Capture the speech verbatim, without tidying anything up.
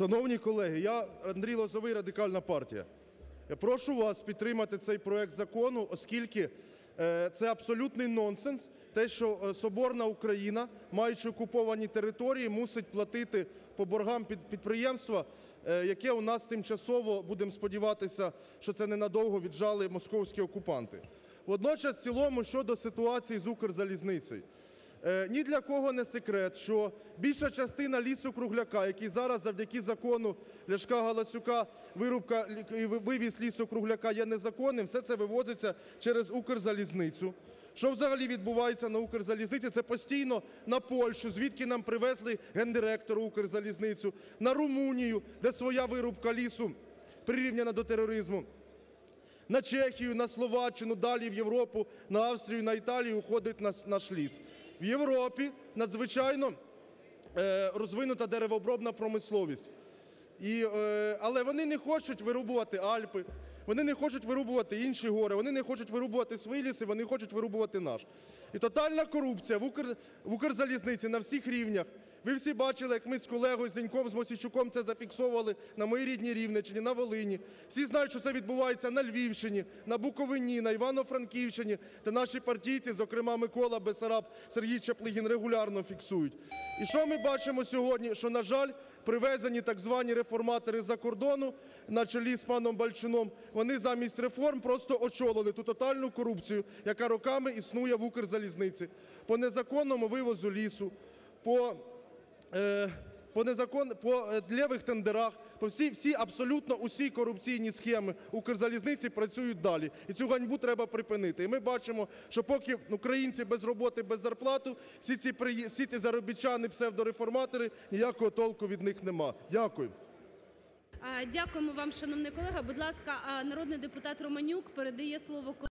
Шановні колеги, я Андрій Лозовий, Радикальна партія. Я прошу вас підтримати цей проект закону, оскільки це абсолютний нонсенс, те, що Соборна Україна, маючи окуповані території, мусить платити по боргам підприємства, яке у нас тимчасово, будемо сподіватися, що це ненадовго віджали московські окупанти. Водночас, в цілому, щодо ситуації з Укрзалізницею. Ні для кого не секрет, що більша частина лісу Кругляка, який зараз завдяки закону Ляшка Галасюка, вирубка і вивіз лісу Кругляка є незаконним, все це вивозиться через Укрзалізницю. Що взагалі відбувається на Укрзалізниці? Це постійно на Польщу, звідки нам привезли гендиректору Укрзалізницю, на Румунію, де своя вирубка лісу прирівняна до тероризму, на Чехію, на Словаччину, далі в Європу, на Австрію, на Італію уходить наш ліс. В Європі надзвичайно розвинута деревообробна промисловість. Але вони не хочуть вирубувати Альпи, вони не хочуть вирубувати інші гори, вони не хочуть вирубувати свої ліси, вони хочуть вирубувати наш. І тотальна корупція в Укрзалізниці на всіх рівнях. Ви всі бачили, як ми з колегою, з Диньком, з Мосійчуком це зафіксовували на моїй рідній Рівненщині, на Волині. Всі знають, що це відбувається на Львівщині, на Буковині, на Івано-Франківщині, де наші партійці, зокрема Микола Бесараб, Сергій Чеплигін, регулярно фіксують. І що ми бачимо сьогодні? Що, на жаль, привезені так звані реформатори з-за кордону, на чолі з паном Бальчуном, вони замість реформ просто очолили ту тотальну корупцію, яка роками існує в Укрзалізниці. По незаконному вивозу лісу, по... по лівих тендерах, по всій, абсолютно усі корупційні схеми Укрзалізниці працюють далі. І цю ганьбу треба припинити. І ми бачимо, що поки українці без роботи, без зарплати, всі ці заробітчани, псевдореформатори, ніякого толку від них нема. Дякую. Дякуємо вам, шановний колега. Будь ласка, народний депутат Романнюк передає слово колегу.